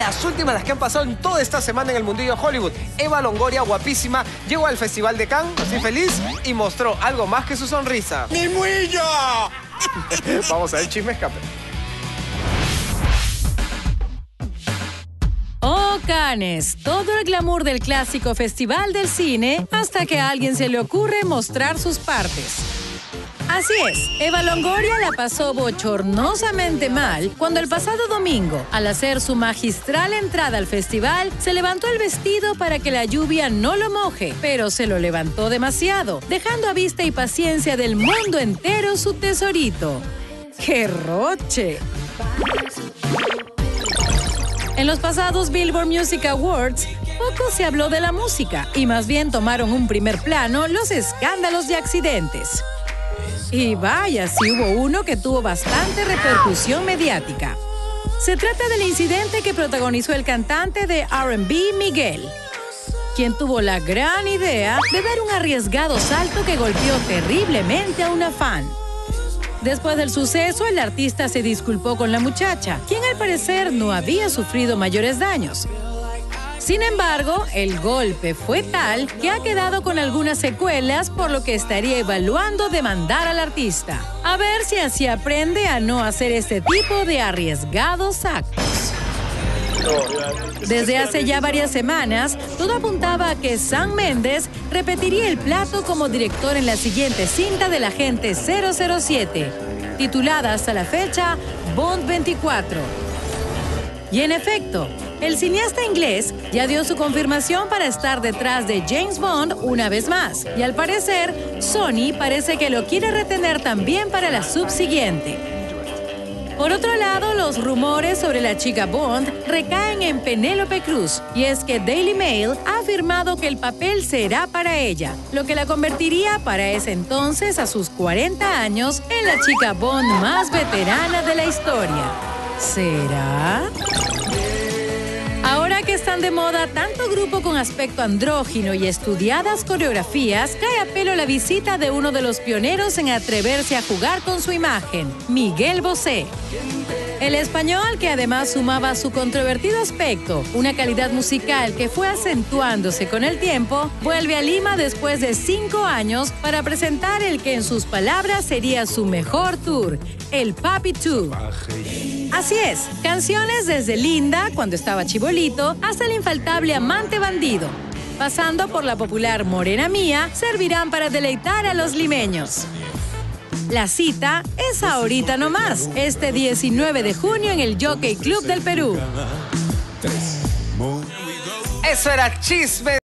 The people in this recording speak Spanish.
Las últimas, las que han pasado en toda esta semana en el mundillo de Hollywood. Eva Longoria, guapísima, llegó al Festival de Cannes, así feliz, y mostró algo más que su sonrisa. ¡Mi muillo! Vamos a ver Chismescape. Oh, Cannes, todo el glamour del clásico festival del cine, hasta que a alguien se le ocurre mostrar sus partes. Así es, Eva Longoria la pasó bochornosamente mal cuando el pasado domingo, al hacer su magistral entrada al festival, se levantó el vestido para que la lluvia no lo moje, pero se lo levantó demasiado, dejando a vista y paciencia del mundo entero su tesorito. ¡Qué roche! En los pasados Billboard Music Awards, poco se habló de la música y más bien tomaron un primer plano los escándalos y accidentes. Y vaya, sí hubo uno que tuvo bastante repercusión mediática. Se trata del incidente que protagonizó el cantante de R&B Miguel, quien tuvo la gran idea de dar un arriesgado salto que golpeó terriblemente a una fan. Después del suceso, el artista se disculpó con la muchacha, quien al parecer no había sufrido mayores daños. Sin embargo, el golpe fue tal que ha quedado con algunas secuelas, por lo que estaría evaluando demandar al artista. A ver si así aprende a no hacer este tipo de arriesgados actos. Desde hace ya varias semanas, todo apuntaba a que Sam Mendes repetiría el plato como director en la siguiente cinta del Agente 007, titulada hasta la fecha Bond 24. Y en efecto, el cineasta inglés ya dio su confirmación para estar detrás de James Bond una vez más, y al parecer, Sony parece que lo quiere retener también para la subsiguiente. Por otro lado, los rumores sobre la chica Bond recaen en Penélope Cruz, y es que Daily Mail ha afirmado que el papel será para ella, lo que la convertiría para ese entonces, a sus 40 años, en la chica Bond más veterana de la historia. ¿Será? Ahora que están de moda tanto grupo con aspecto andrógino y estudiadas coreografías, cae a pelo la visita de uno de los pioneros en atreverse a jugar con su imagen, Miguel Bosé. El español, que además sumaba su controvertido aspecto una calidad musical que fue acentuándose con el tiempo, vuelve a Lima después de 5 años para presentar el que en sus palabras sería su mejor tour, el Papi Tour. Así es, canciones desde Linda, cuando estaba chibolito, hasta el infaltable Amante Bandido, pasando por la popular Morena Mía, servirán para deleitar a los limeños. La cita es ahorita nomás, este 19 de junio en el Jockey Club del Perú. Eso era Chisme.